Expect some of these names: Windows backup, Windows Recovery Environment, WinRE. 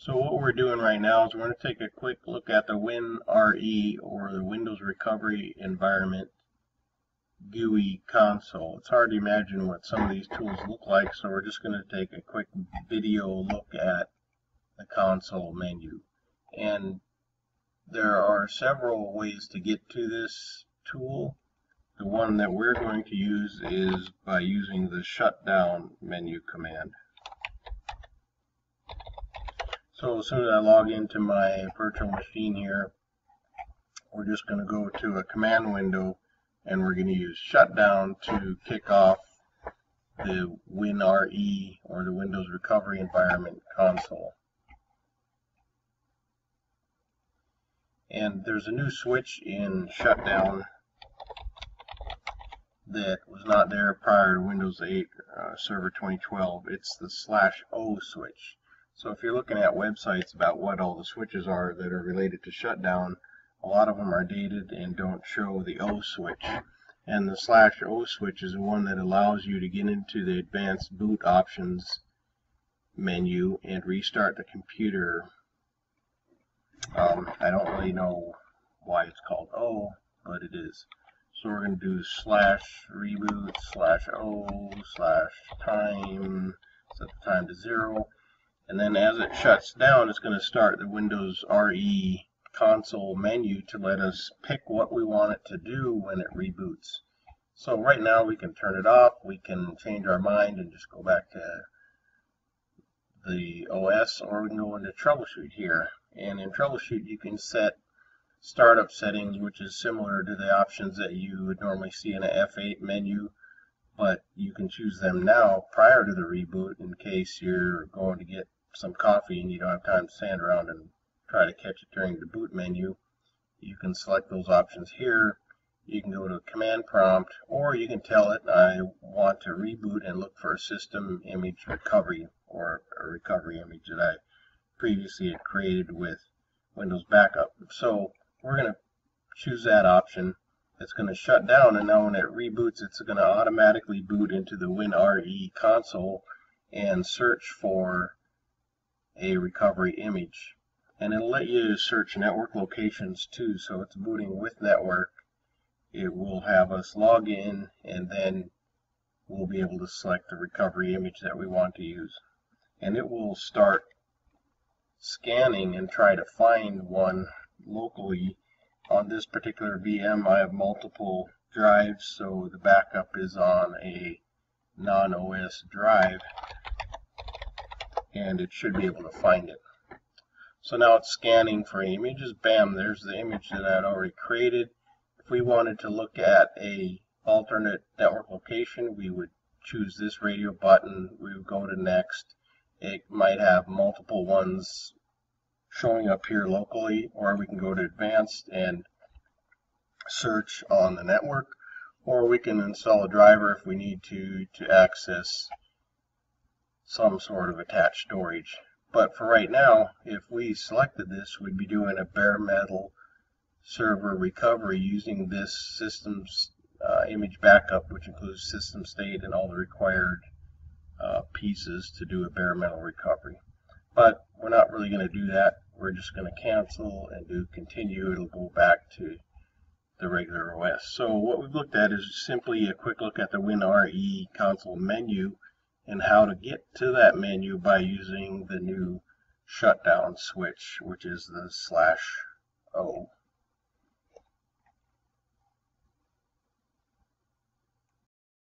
So what we're doing right now is we're going to take a quick look at the WinRE, or the Windows Recovery Environment GUI console. It's hard to imagine what some of these tools look like, so we're just going to take a quick video look at the console menu. And there are several ways to get to this tool. The one that we're going to use is by using the shutdown menu command. So as soon as I log into my virtual machine here, we're just going to go to a command window and we're going to use shutdown to kick off the WinRE, or the Windows Recovery Environment console. And there's a new switch in shutdown that was not there prior to Windows 8 Server 2012. It's the /O switch. So if you're looking at websites about what all the switches are that are related to shutdown, a lot of them are dated and don't show the O switch. And the /O switch is the one that allows you to get into the advanced boot options menu and restart the computer. I don't really know why it's called O, but it is. So we're going to do /reboot /O /time, set the time to 0. And then as it shuts down, it's going to start the Windows RE console menu to let us pick what we want it to do when it reboots. So right now we can turn it off, we can change our mind and just go back to the OS, or we can go into troubleshoot here. And in troubleshoot you can set startup settings, which is similar to the options that you would normally see in an F8 menu. But you can choose them now prior to the reboot in case you're going to get some coffee and you don't have time to stand around and try to catch it during the boot menu. You can select those options here. You can go to command prompt, or you can tell it I want to reboot and look for a system image recovery, or a recovery image that I previously had created with Windows backup. So we're going to choose that option. It's going to shut down, and now when it reboots, it's going to automatically boot into the WinRE console and search for a recovery image. And it'll let you search network locations too, so it's booting with network. It will have us log in, and then we'll be able to select the recovery image that we want to use. And it will start scanning and try to find one locally. On this particular VM, I have multiple drives, so the backup is on a non-OS drive, and it should be able to find it. So now it's scanning for images. Bam, there's the image that I had already created. If we wanted to look at an alternate network location, we would choose this radio button. We would go to next. It might have multiple ones showing up here locally, or we can go to advanced and search on the network, or we can install a driver if we need to access some sort of attached storage. But for right now, if we selected this, we'd be doing a bare metal server recovery using this system's image backup, which includes system state and all the required pieces to do a bare metal recovery. But we're not really going to do that. We're just going to cancel and do continue. It'll go back to the regular OS. So what we've looked at is simply a quick look at the WinRE console menu and how to get to that menu by using the new shutdown switch, which is the /O.